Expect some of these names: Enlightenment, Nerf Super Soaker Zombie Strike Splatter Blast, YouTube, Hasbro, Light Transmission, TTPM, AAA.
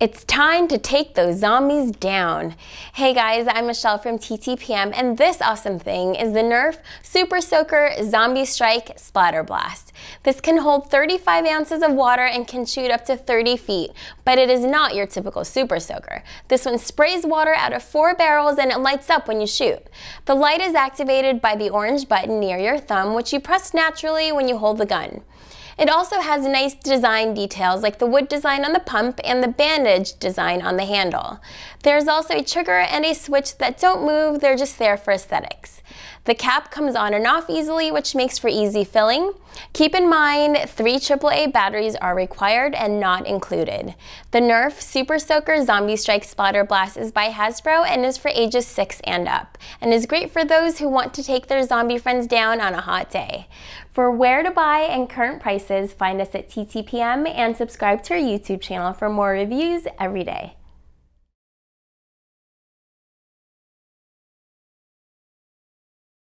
It's time to take those zombies down. Hey guys, I'm Michelle from TTPM, and this awesome thing is the Nerf Super Soaker Zombie Strike Splatter Blast. This can hold 35 ounces of water and can shoot up to 30 feet, but it is not your typical Super Soaker. This one sprays water out of 4 barrels and it lights up when you shoot. The light is activated by the orange button near your thumb, which you press naturally when you hold the gun. It also has nice design details like the wood design on the pump and the bandage design on the handle. There's also a trigger and a switch that don't move, they're just there for aesthetics. The cap comes on and off easily, which makes for easy filling. Keep in mind, 3 AAA batteries are required and not included. The Nerf Super Soaker Zombie Strike Splatter Blast is by Hasbro and is for ages 6 and up, and is great for those who want to take their zombie friends down on a hot day. For where to buy and current prices, find us at TTPM and subscribe to our YouTube channel for more reviews every day.